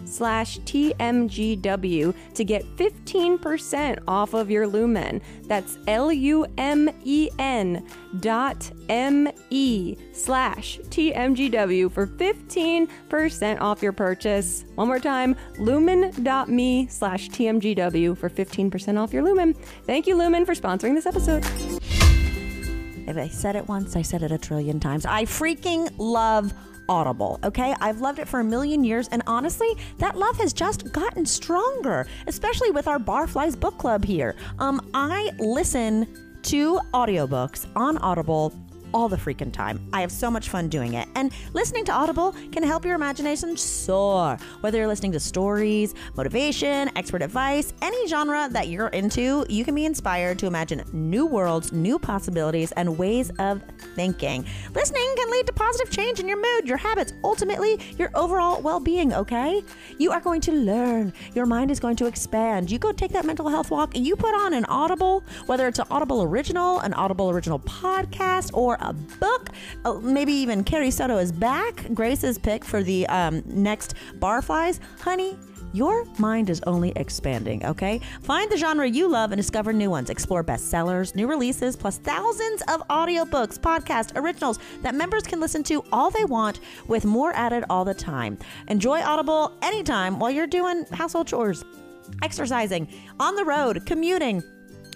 slash TMGW to get fifteen percent off of your Lumen. That's L U M E N dot M-E slash T M G W for fifteen percent off your purchase. One more time, lumen.me slash T M G W for fifteen percent off your Lumen. Thank you, Lumen, for sponsoring this episode. If I said it once, I said it a trillion times. I freaking love Audible, okay? I've loved it for a million years, and honestly, that love has just gotten stronger, especially with our Barflies book club here. Um, I listen to audiobooks on Audible all the freaking time. I have so much fun doing it. And listening to Audible can help your imagination soar. Whether you're listening to stories, motivation, expert advice, any genre that you're into, you can be inspired to imagine new worlds, new possibilities, and ways of thinking. Listening can lead to positive change in your mood, your habits, ultimately your overall well-being, okay? You are going to learn. Your mind is going to expand. You go take that mental health walk and you put on an Audible, whether it's an Audible original, an Audible original podcast, or a book, uh, maybe even Carrie Soto Is Back, Grace's pick for the um, next Barflies. Honey, your mind is only expanding, okay? Find the genre you love and discover new ones. Explore bestsellers, new releases, plus thousands of audiobooks, podcasts, originals that members can listen to all they want, with more added all the time. Enjoy Audible anytime while you're doing household chores, exercising, on the road, commuting,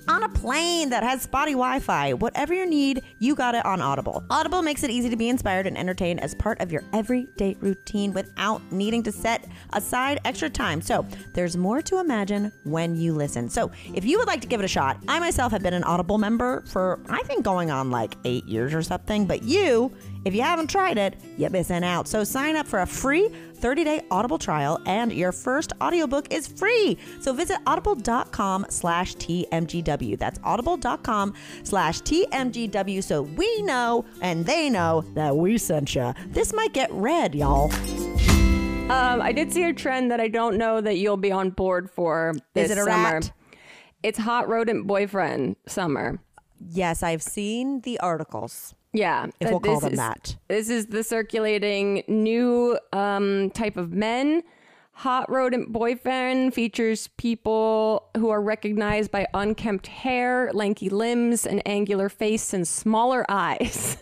on a plane that has spotty Wi-Fi. Whatever you need, you got it on Audible. Audible makes it easy to be inspired and entertained as part of your everyday routine without needing to set aside extra time. So there's more to imagine when you listen. So if you would like to give it a shot, I myself have been an Audible member for, I think, going on like eight years or something. But you, if you haven't tried it, you're missing out. So sign up for a free thirty-day Audible trial, and your first audiobook is free. So visit audible.com slash TMGW. That's audible.com slash TMGW so we know and they know that we sent you. This might get read, y'all. Um, I did see a trend that I don't know that you'll be on board for this is it a summer. Rat? It's hot rodent boyfriend summer. Yes, I've seen the articles. Yeah. If we'll call them that. This is the circulating new um, type of men. Hot rodent boyfriend features people who are recognized by unkempt hair, lanky limbs, an angular face, and smaller eyes.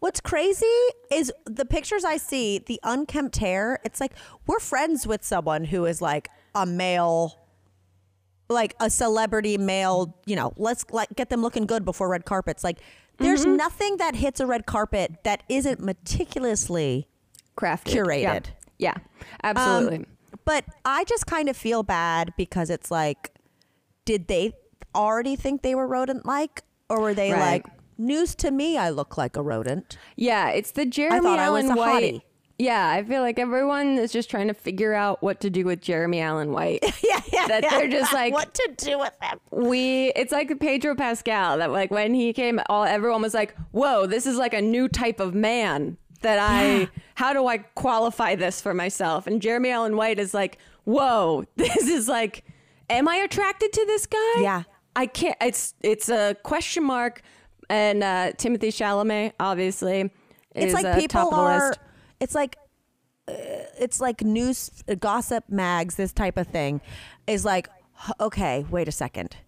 What's crazy is the pictures I see, the unkempt hair, it's like we're friends with someone who is like a male, like a celebrity male, you know, let's like get them looking good before red carpets. Like, there's mm-hmm. nothing that hits a red carpet that isn't meticulously crafted, curated. Yeah, yeah, absolutely. Um, but I just kind of feel bad because it's like, did they already think they were rodent-like? Or were they right. like, news to me, I look like a rodent? Yeah, it's the Jeremy I thought Allen I was a White. Hottie. Yeah, I feel like everyone is just trying to figure out what to do with Jeremy Allen White. yeah, yeah, that yeah, they're just like what to do with him. We, it's like Pedro Pascal. That like when he came, all everyone was like, "Whoa, this is like a new type of man that yeah. I. How do I qualify this for myself?" And Jeremy Allen White is like, "Whoa, this is like, am I attracted to this guy? Yeah, I can't. It's it's a question mark." And uh, Timothée Chalamet, obviously, it's is, like uh, people top of the are. List. It's like uh, it's like news, uh, gossip mags, this type of thing is like, okay, wait a second.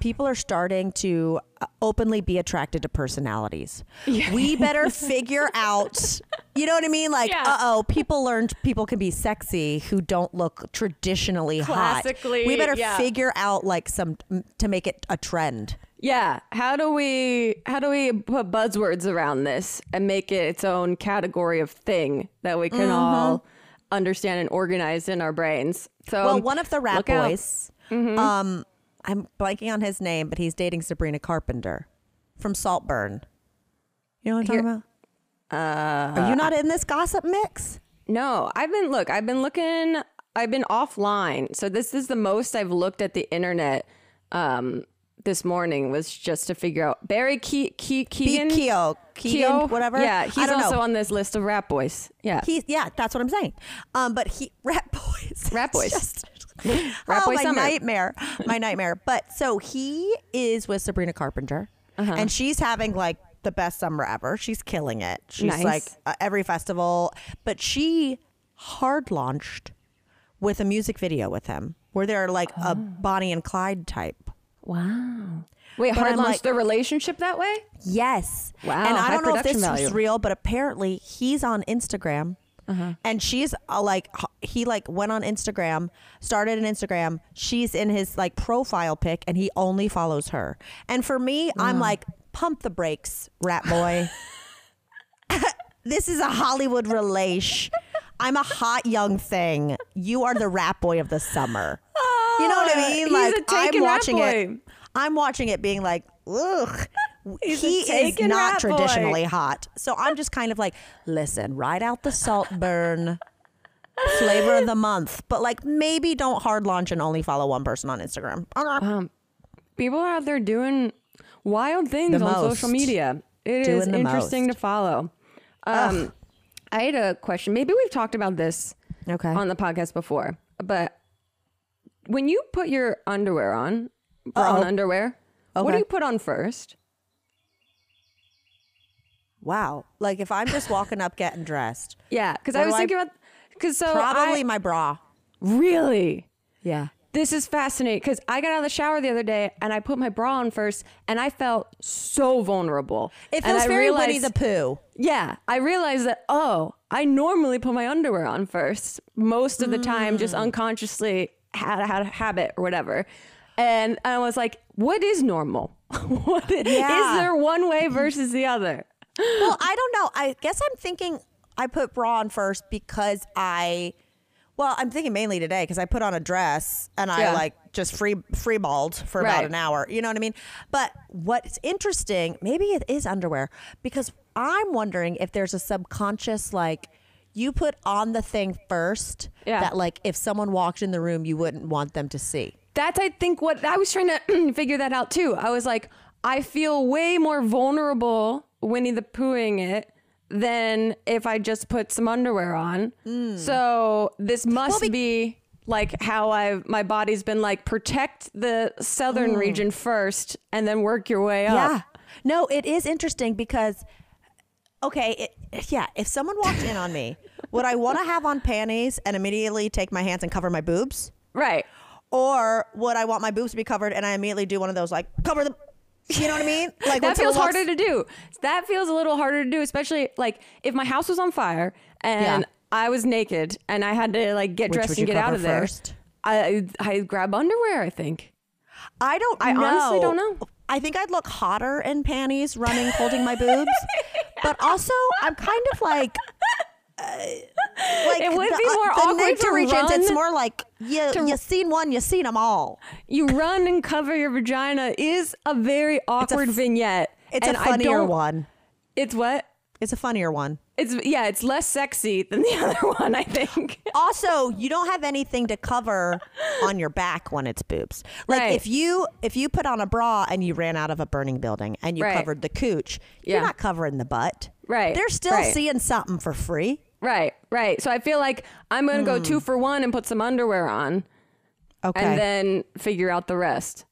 People are starting to openly be attracted to personalities. Yeah. We better figure out, you know what I mean? Like, yeah. uh-oh, people learned people can be sexy who don't look traditionally Classically, hot. We better yeah. figure out like some to make it a trend. Yeah. How do we how do we put buzzwords around this and make it its own category of thing that we can mm-hmm. all understand and organize in our brains? So, well, one of the rap boys, mm-hmm. um, I'm blanking on his name, but he's dating Sabrina Carpenter from Saltburn. You know what I'm Here, talking about? Uh, Are you not in this gossip mix? No, I've been look. I've been looking. I've been offline. So this is the most I've looked at the internet. Um, This morning was just to figure out Barry Ke- Ke- Keegan, Keo, Keegan, whatever. Yeah, he's also know. on this list of rap boys. Yeah, he's, yeah, that's what I'm saying. Um, but he rap boys, rap boys, just, rap oh, boy my summer. nightmare, my nightmare. But so he is with Sabrina Carpenter, uh-huh. and she's having like the best summer ever. She's killing it. She's nice. like uh, every festival. But she hard launched with a music video with him, where they're like oh. a Bonnie and Clyde type. Wow. Wait, but hard I'm launched like, their relationship that way? Yes. Wow. And I don't know if this value. is real, but apparently he's on Instagram uh-huh. and she's uh, like, he like went on Instagram, started an Instagram. She's in his like profile pic and he only follows her. And for me, wow. I'm like, pump the brakes, rat boy. This is a Hollywood relation. I'm a hot young thing. You are the rat boy of the summer. You know what I mean? Like I'm watching it. I'm watching it being like, ugh, he is not traditionally hot. So I'm just kind of like, listen, ride out the Saltburn flavor of the month. But like maybe don't hard launch and only follow one person on Instagram. Um, people are out there doing wild things on social media. It is interesting to follow. Um, I had a question. Maybe we've talked about this okay. on the podcast before, but when you put your underwear on, brown Uh-oh. underwear, okay. what do you put on first? Wow. Like if I'm just walking up getting dressed. Yeah. Because I was I thinking about, because so probably I, my bra. Really? Yeah. This is fascinating because I got out of the shower the other day and I put my bra on first and I felt so vulnerable. It feels and very realized, Winnie the Pooh. Yeah. I realized that, oh, I normally put my underwear on first most of the mm. time, just unconsciously. Had a habit or whatever, And I was like, what is normal? What is, yeah. is there one way versus the other? Well, I don't know. I guess I'm thinking I put bra on first because I, well, I'm thinking mainly today because I put on a dress and yeah. I like just free free balled for right. about an hour. You know what I mean? But what's interesting, maybe it is underwear, because I'm wondering if there's a subconscious, like, you put on the thing first yeah. that, like, if someone walked in the room, you wouldn't want them to see. That's, I think, what I was trying to figure that out, too. I was like, I feel way more vulnerable Winnie the Poohing it than if I just put some underwear on. Mm. So this must well, be-, be like how I my body's been like, protect the southern mm. region first and then work your way yeah. up. Yeah. No, it is interesting because, okay, it, yeah, if someone walked in on me, would I want to have on panties and immediately take my hands and cover my boobs? Right. Or would I want my boobs to be covered and I immediately do one of those, like, cover them? You know what I mean? Like, that feels harder to do. That feels a little harder to do, especially, like, if my house was on fire and yeah. I was naked and I had to, like, get dressed and get out of there. First? I I grab underwear, I think. I don't I know. honestly don't know. I think I'd look hotter in panties running, holding my boobs. But also, I'm kind of like... Uh, like it would the, be more uh, awkward to reach into. It's more like you, to, you seen one, you seen them all. You run and cover your vagina is a very awkward it's a, vignette. It's and a funnier one. It's what? It's a funnier one. It's yeah. It's less sexy than the other one, I think. Also, you don't have anything to cover on your back when it's boobs. Like right. if you if you put on a bra and you ran out of a burning building and you right. covered the cooch, yeah. you're not covering the butt. Right. They're still right. seeing something for free. Right, right. So I feel like I'm going to mm. go two for one and put some underwear on. Okay. And then figure out the rest.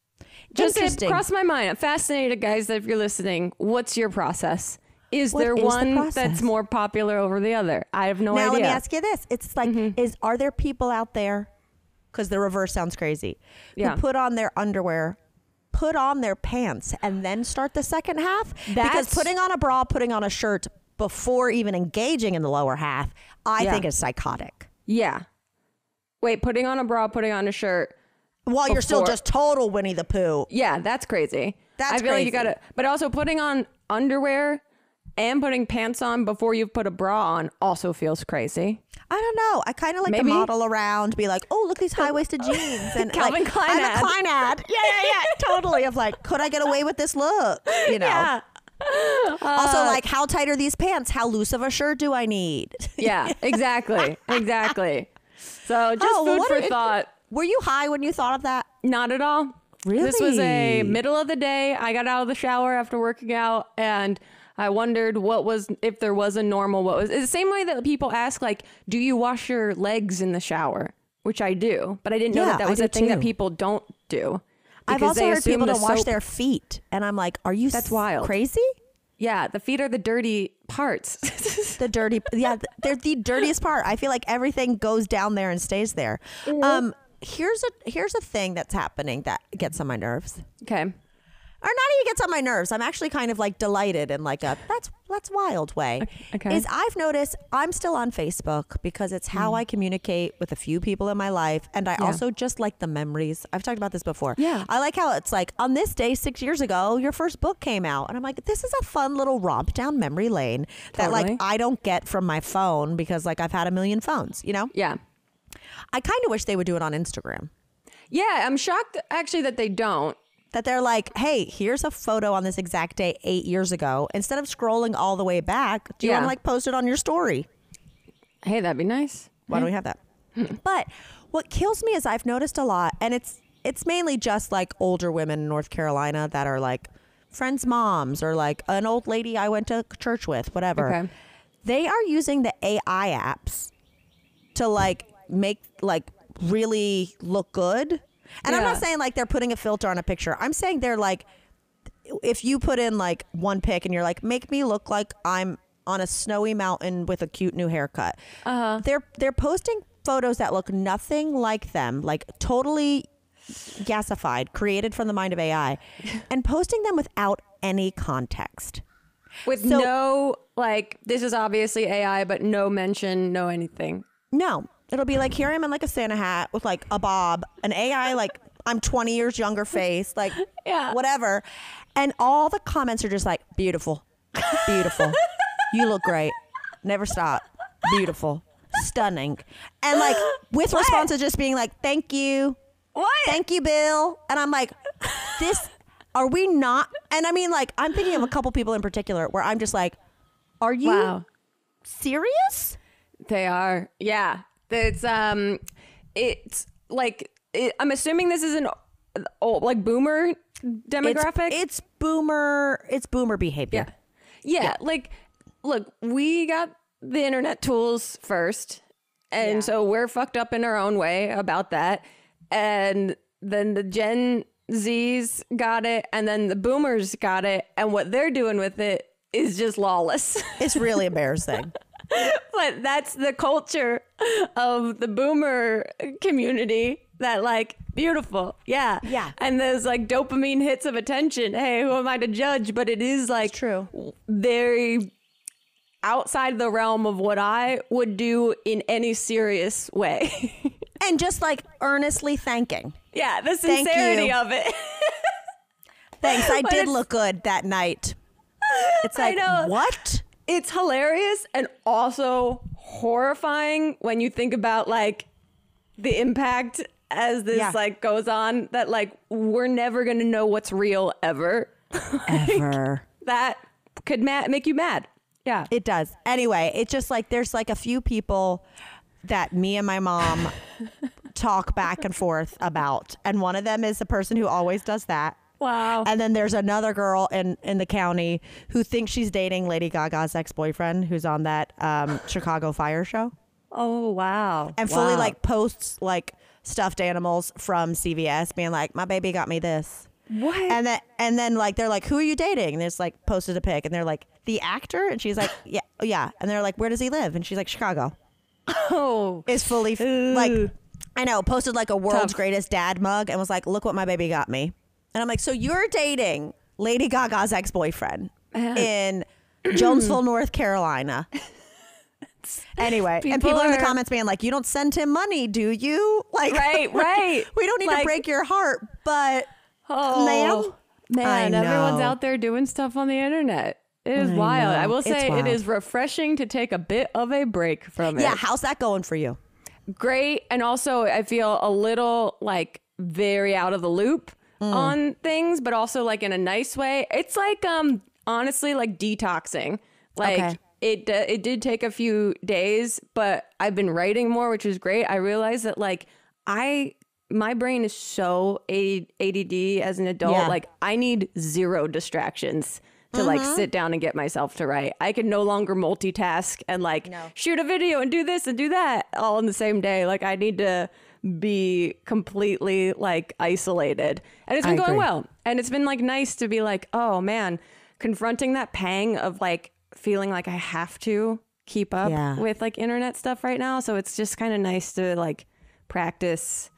Just it crossed my mind. I'm fascinated, guys, that if you're listening, what's your process? Is what there is one the that's more popular over the other? I have no now, idea. Now, let me ask you this. It's like, mm-hmm. is are there people out there, because the reverse sounds crazy, yeah. who put on their underwear, put on their pants, and then start the second half? That's, because putting on a bra, putting on a shirt, before even engaging in the lower half, I yeah. think it's psychotic. Yeah. Wait, putting on a bra, putting on a shirt. While before. You're still just total Winnie the Pooh. Yeah, that's crazy. That's I feel crazy. Like you gotta, but also putting on underwear and putting pants on before you've put a bra on also feels crazy. I don't know. I kind of like Maybe. to model around, be like, oh, look, these high-waisted jeans. And Calvin like, Klein I'm ad. a Klein ad. Yeah, yeah, yeah. Totally. Of like, could I get away with this look? You know? Yeah. Uh, also, like, how tight are these pants? How loose of a shirt do I need? Yeah, exactly. Exactly. So just oh, food for it, thought. Were you high when you thought of that? Not at all. Really? This was a middle of the day. I got out of the shower after working out and I wondered what was, if there was a normal, what was, it's the same way that people ask, like, do you wash your legs in the shower? Which I do, but I didn't know yeah, that that was a thing too. that people don't do. Because I've also heard people don't wash their feet. And I'm like, are you That's wild. crazy? Yeah, the feet are the dirty parts. the dirty. Yeah, they're the dirtiest part. I feel like everything goes down there and stays there. Um, here's a here's a thing that's happening that gets on my nerves. Okay. Or not even gets on my nerves. I'm actually kind of like delighted in like a that's that's wild way. Okay. Is I've noticed I'm still on Facebook because it's how mm. I communicate with a few people in my life. And I yeah. also just like the memories. I've talked about this before. Yeah. I like how it's like on this day six years ago, your first book came out. And I'm like, this is a fun little romp down memory lane that totally. like I don't get from my phone because like I've had a million phones, you know? Yeah. I kind of wish they would do it on Instagram. Yeah. I'm shocked actually that they don't. That they're like, hey, here's a photo on this exact day eight years ago. Instead of scrolling all the way back, do you yeah. want to like post it on your story? Hey, that'd be nice. Why yeah. don't we have that? Hmm. But what kills me is I've noticed a lot, and it's it's mainly just like older women in North Carolina that are like friends' moms or like an old lady I went to church with, whatever. Okay. They are using the A I apps to like make like really look good. And yeah. I'm not saying like they're putting a filter on a picture. I'm saying they're like, if you put in like one pic and you're like, make me look like I'm on a snowy mountain with a cute new haircut. Uh-huh. They're they're posting photos that look nothing like them, like totally gasified, created from the mind of A I, and posting them without any context. With so, no, like, this is obviously A I, but no mention, no anything. No. It'll be like, here I am in like a Santa hat with like a bob, an A I like I'm twenty years younger face, like yeah. whatever. And all the comments are just like, beautiful, beautiful. You look great. Never stop. Beautiful. Stunning. And like with what? Responses just being like, thank you. What? Thank you, Bill. And I'm like, this, are we not? And I mean, like, I'm thinking of a couple people in particular where I'm just like, are you wow. serious? They are. Yeah. It's, um, it's like, it, I'm assuming this is an old, like boomer demographic. It's, it's boomer. It's boomer behavior. Yeah. Yeah. Yeah. Like, look, we got the internet tools first. And yeah. so we're fucked up in our own way about that. And then the Gen Zs got it. And then the boomers got it. And what they're doing with it is just lawless. It's really embarrassing. But that's the culture of the boomer community, that like, beautiful. Yeah. Yeah. And there's like dopamine hits of attention. Hey, who am I to judge? But it is like it's true. Very outside the realm of what I would do in any serious way. And just like earnestly thanking. Yeah. The sincerity of it. Thanks. I but did look good that night. It's like, what? It's hilarious and also horrifying when you think about like the impact as this yeah. like goes on, that like we're never going to know what's real ever. Ever. Like, that could ma- make you mad. Yeah, it does. Anyway, it's just like there's like a few people that me and my mom talk back and forth about. And one of them is the person who always does that. Wow. And then there's another girl in, in the county who thinks she's dating Lady Gaga's ex-boyfriend who's on that um, Chicago Fire show. Oh, wow. And wow. fully like posts like stuffed animals from C V S being like, my baby got me this. What? And then, and then like, they're like, who are you dating? And it's like posted a pic and they're like, the actor? And she's like, yeah, yeah. And they're like, where does he live? And she's like, Chicago. Oh. It's fully f- like, I know, posted like a world's Tough. greatest dad mug and was like, look what my baby got me. And I'm like, so you're dating Lady Gaga's ex-boyfriend in Jonesville, North Carolina. Anyway, people and people are in the comments being like, you don't send him money, do you? Like, right, right. We don't need like, to break your heart, but oh, ma'am, man, everyone's out there doing stuff on the internet. It is I wild. Know. I will say it is refreshing to take a bit of a break from it. Yeah, how's that going for you? Great. And also, I feel a little like very out of the loop. Mm. On things, but also like in a nice way. It's like um honestly like detoxing. Like okay. it uh, it did take a few days, but I've been writing more, which is great. I realized that like I my brain is so A D D as an adult. Yeah. Like I need zero distractions to mm-hmm. like sit down and get myself to write. I can no longer multitask and like no. shoot a video and do this and do that all in the same day. Like I need to be completely like isolated, and it's been I going agree. well, and it's been like nice to be like, oh man, confronting that pang of like feeling like I have to keep up yeah. with like internet stuff right now. So it's just kind of nice to like practice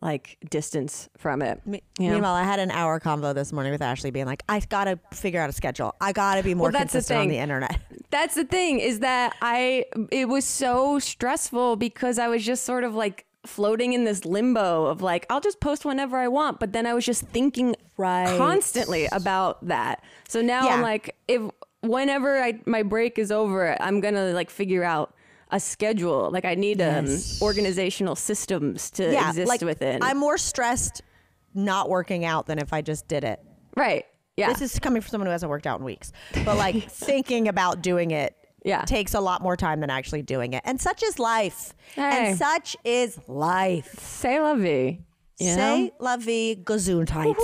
like distance from it. Me- you know? Meanwhile, I had an hour convo this morning with Ashley being like, I gotta figure out a schedule. I gotta be more well, that's consistent the thing. on the internet. That's the thing is that I it was so stressful because I was just sort of like floating in this limbo of like, I'll just post whenever I want, but then I was just thinking right. constantly about that. So now yeah. I'm like, if whenever I my break is over, I'm gonna like figure out a schedule. Like I need yes. um, organizational systems to yeah, exist like, within. I'm more stressed not working out than if I just did it. Right. Yeah. This is coming from someone who hasn't worked out in weeks, but like thinking about doing it Yeah. takes a lot more time than actually doing it. And such is life. Hey. And such is life. C'est la vie. You Say know? La vie, gesundheit.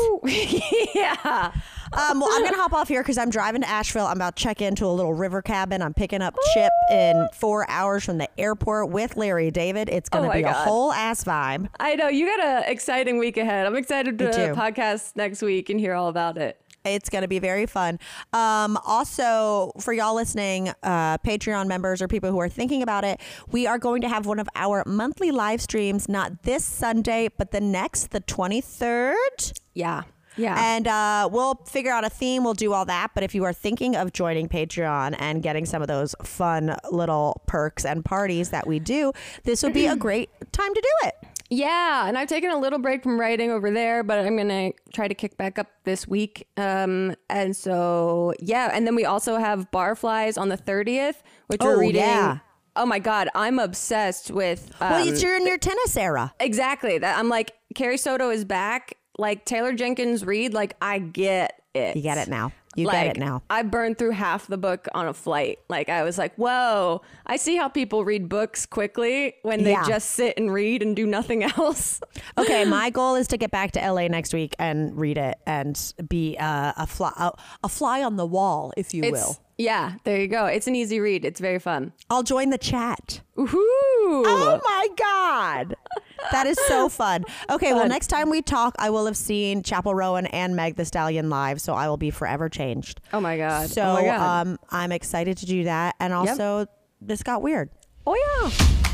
Yeah. Um, well, I'm going to hop off here because I'm driving to Asheville. I'm about to check into a little river cabin. I'm picking up Ooh. Chip in four hours from the airport with Larry David. It's going to oh be God. a whole ass vibe. I know. You got an exciting week ahead. I'm excited to podcast next week and hear all about it. It's going to be very fun. Um, also, for y'all listening, uh, Patreon members or people who are thinking about it, we are going to have one of our monthly live streams, not this Sunday, but the next, the twenty-third. Yeah. Yeah. And uh, we'll figure out a theme. We'll do all that. But if you are thinking of joining Patreon and getting some of those fun little perks and parties that we do, this would be a great time to do it. Yeah, and I've taken a little break from writing over there, but I'm gonna try to kick back up this week. Um, and so yeah, and then we also have Barflies on the thirtieth, which oh, we're reading. Yeah. Oh my God, I'm obsessed with. Um, well, it's you're in your tennis era. Exactly. That I'm like Carrie Soto Is Back. Like Taylor Jenkins Reid. Like I get it. You get it now. You like, get it now. I burned through half the book on a flight. Like I was like, whoa, I see how people read books quickly when they yeah. just sit and read and do nothing else. Okay. My goal is to get back to L A next week and read it and be uh, a fly, a, a fly on the wall, if you it's, will. Yeah, there you go. It's an easy read. It's very fun. I'll join the chat. Ooh. Oh my God. That is so fun. Okay, fun. Well, next time we talk, I will have seen Chappell Roan and Meg Thee Stallion live, so I will be forever changed. Oh my God. So oh my God. Um, I'm excited to do that. And also, yep. This got weird. Oh yeah.